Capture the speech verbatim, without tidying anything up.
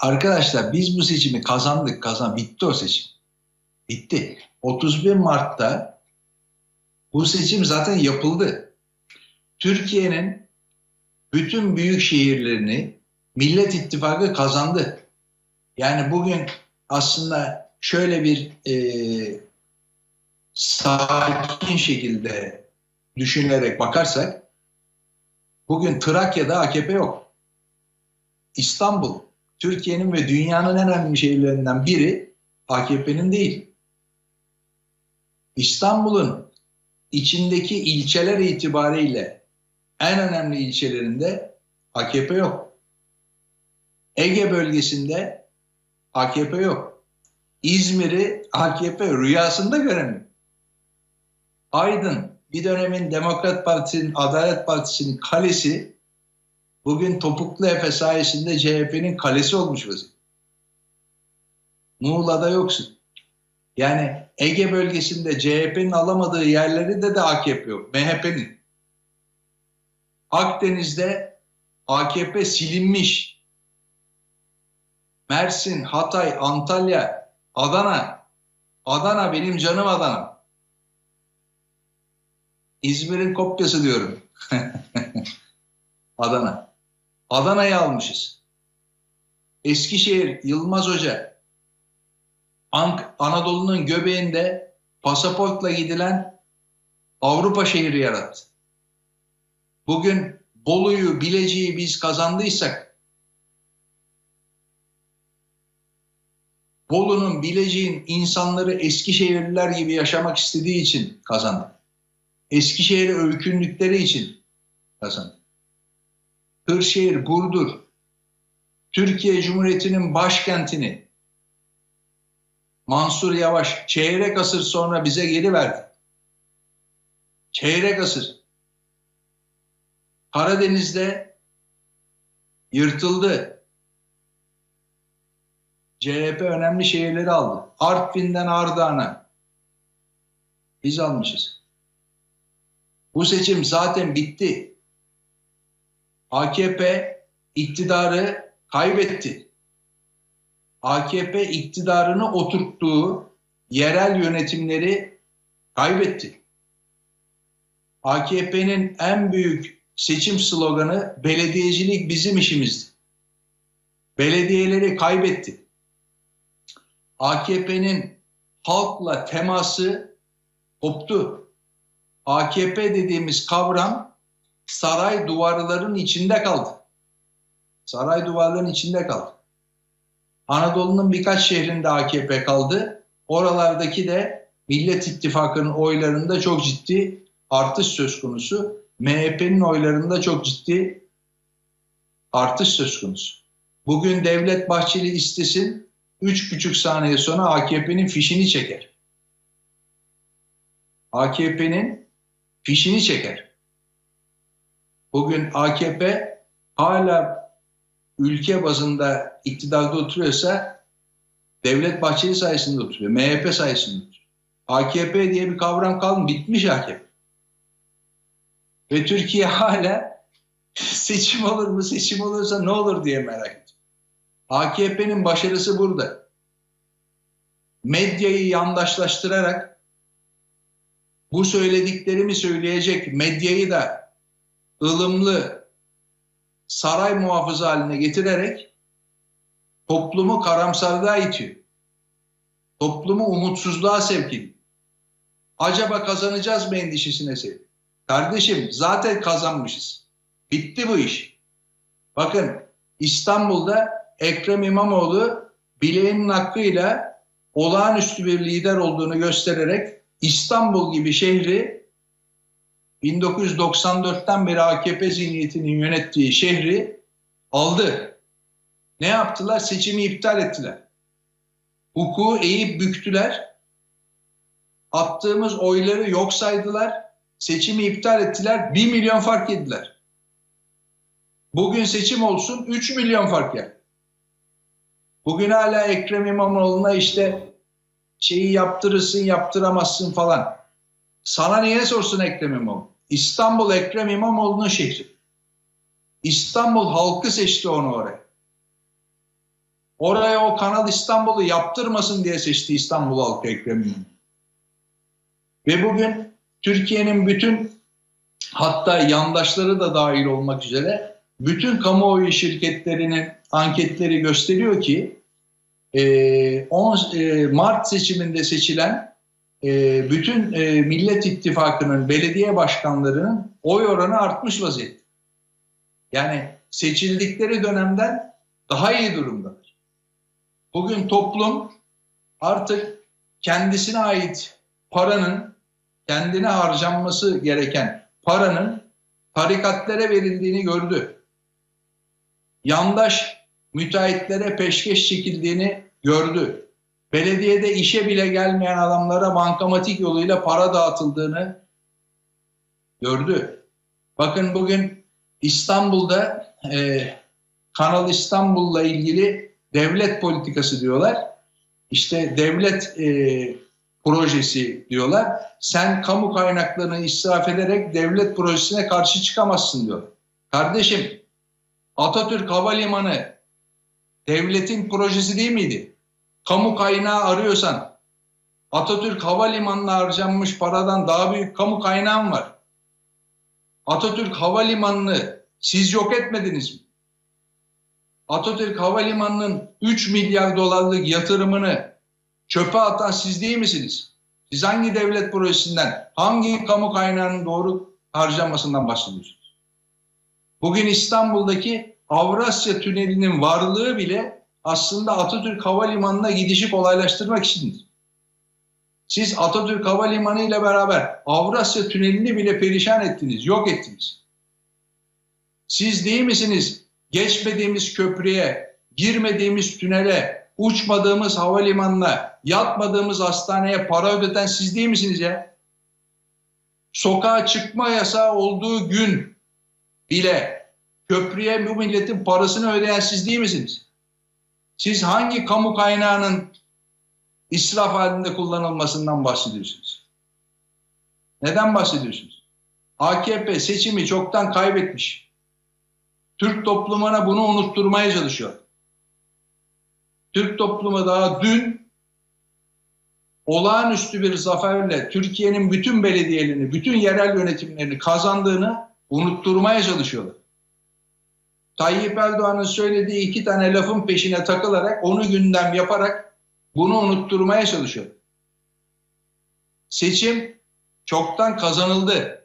Arkadaşlar biz bu seçimi kazandık, kazan bitti o seçim. Bitti. otuz bir Mart'ta bu seçim zaten yapıldı. Türkiye'nin bütün büyük şehirlerini Millet İttifakı kazandı. Yani bugün aslında şöyle bir e, sakin şekilde düşünerek bakarsak, bugün Trakya'da A K P yok. İstanbul, Türkiye'nin ve dünyanın en önemli şehirlerinden biri A K P'nin değil. İstanbul'un içindeki ilçeler itibariyle en önemli ilçelerinde A K P yok. Ege bölgesinde A K P yok. İzmir'i A K P rüyasında göremiyor. Aydın, bir dönemin Demokrat Parti'nin, Adalet Partisi'nin kalesi, bugün Topuklu Efe sayesinde C H P'nin kalesi olmuş vaziyette. Muğla'da yoksun. Yani Ege bölgesinde C H P'nin alamadığı yerleri de de A K P yok, M H P'nin. Akdeniz'de A K P silinmiş. Mersin, Hatay, Antalya, Adana. Adana benim canım Adana'm. İzmir'in kopyası diyorum. Adana. Adana'yı almışız. Eskişehir, Yılmaz Hoca. Ank Anadolu'nun göbeğinde pasaportla gidilen Avrupa şehri yarattı. Bugün Bolu'yu, Bilecik'i biz kazandıysak, Bolu'nun, Bilecik'in insanları Eskişehirliler gibi yaşamak istediği için kazandı. Eskişehir'e öykünlükleri için kazandı. Kırşehir, Burdur, Türkiye Cumhuriyeti'nin başkentini Mansur Yavaş çeyrek asır sonra bize geri verdi. Çeyrek asır. Karadeniz'de yırtıldı. C H P önemli şehirleri aldı. Artvin'den Ardahan'a biz almışız. Bu seçim zaten bitti. A K P iktidarı kaybetti. A K P iktidarını oturttuğu yerel yönetimleri kaybetti. A K P'nin en büyük seçim sloganı belediyecilik bizim işimizdi. Belediyeleri kaybetti. A K P'nin halkla teması koptu. A K P dediğimiz kavram saray duvarlarının içinde kaldı. Saray duvarlarının içinde kaldı. Anadolu'nun birkaç şehrinde A K P kaldı. Oralardaki de Millet İttifakı'nın oylarında çok ciddi artış söz konusu. M H P'nin oylarında çok ciddi artış söz konusu. Bugün Devlet Bahçeli istesin, üç buçuk saniye sonra A K P'nin fişini çeker. A K P'nin fişini çeker. Bugün A K P hala ülke bazında iktidarda oturuyorsa Devlet Bahçeli sayesinde oturuyor, M H P sayesinde oturuyor. A K P diye bir kavram kalmadı, bitmiş A K P. Ve Türkiye hala seçim olur mu, seçim olursa ne olur diye merak ediyor. A K P'nin başarısı burada. Medyayı yandaşlaştırarak bu söylediklerimi söyleyecek medyayı da ılımlı saray muhafızı haline getirerek toplumu karamsarlığa itiyor. Toplumu umutsuzluğa sevk ediyor. Acaba kazanacağız mı endişesine sevk ediyor. Kardeşim zaten kazanmışız. Bitti bu iş. Bakın İstanbul'da Ekrem İmamoğlu bileğinin hakkıyla olağanüstü bir lider olduğunu göstererek İstanbul gibi şehri, bin dokuz yüz doksan dört'ten beri A K P zihniyetinin yönettiği şehri aldı. Ne yaptılar? Seçimi iptal ettiler. Hukuku eğip büktüler. Attığımız oyları yok saydılar. Seçimi iptal ettiler. bir milyon fark yediler. Bugün seçim olsun üç milyon fark yer. Bugün hala Ekrem İmamoğlu'na işte şeyi yaptırırsın, yaptıramazsın falan. Sana niye sorsun Ekrem İmamoğlu? İstanbul Ekrem İmamoğlu'nun şehri. İstanbul halkı seçti onu oraya. Oraya o Kanal İstanbul'u yaptırmasın diye seçti İstanbul halkı Ekrem İmamoğlu. Ve bugün Türkiye'nin bütün, hatta yandaşları da dahil olmak üzere, bütün kamuoyu şirketlerinin anketleri gösteriyor ki on Mart seçiminde seçilen bütün Millet İttifakı'nın belediye başkanlarının oy oranı artmış vaziyette. Yani seçildikleri dönemden daha iyi durumdadır. Bugün toplum artık kendisine ait paranın, kendine harcanması gereken paranın tarikatlere verildiğini gördü. Yandaş müteahhitlere peşkeş çekildiğini gördü. Belediyede işe bile gelmeyen adamlara bankamatik yoluyla para dağıtıldığını gördü. Bakın bugün İstanbul'da e, Kanal İstanbul'la ilgili devlet politikası diyorlar. İşte devlet e, projesi diyorlar. Sen kamu kaynaklarını israf ederek devlet projesine karşı çıkamazsın diyor. Kardeşim, Atatürk Havalimanı devletin projesi değil miydi? Kamu kaynağı arıyorsan Atatürk Havalimanı'na harcanmış paradan daha büyük kamu kaynağı var. Atatürk Havalimanı'nı siz yok etmediniz mi? Atatürk Havalimanı'nın üç milyar dolarlık yatırımını çöpe atan siz değil misiniz? Siz hangi devlet projesinden, hangi kamu kaynağının doğru harcanmasından bahsediyorsunuz? Bugün İstanbul'daki Avrasya Tüneli'nin varlığı bile aslında Atatürk Havalimanı'na gidişi kolaylaştırmak içindir. Siz Atatürk Havalimanı ile beraber Avrasya Tüneli'ni bile perişan ettiniz, yok ettiniz. Siz değil misiniz geçmediğimiz köprüye, girmediğimiz tünele, uçmadığımız havalimanına, yatmadığımız hastaneye para ödeten siz değil misiniz ya? Sokağa çıkma yasağı olduğu gün bile köprüye bu milletin parasını ödeyen siz değil misiniz? Siz hangi kamu kaynağının israf halinde kullanılmasından bahsediyorsunuz? Neden bahsediyorsunuz? A K P seçimi çoktan kaybetmiş. Türk toplumuna bunu unutturmaya çalışıyor. Türk toplumu daha dün olağanüstü bir zaferle Türkiye'nin bütün belediyelerini, bütün yerel yönetimlerini kazandığını unutturmaya çalışıyorlar. Tayyip Erdoğan'ın söylediği iki tane lafın peşine takılarak, onu gündem yaparak bunu unutturmaya çalışıyor. Seçim çoktan kazanıldı.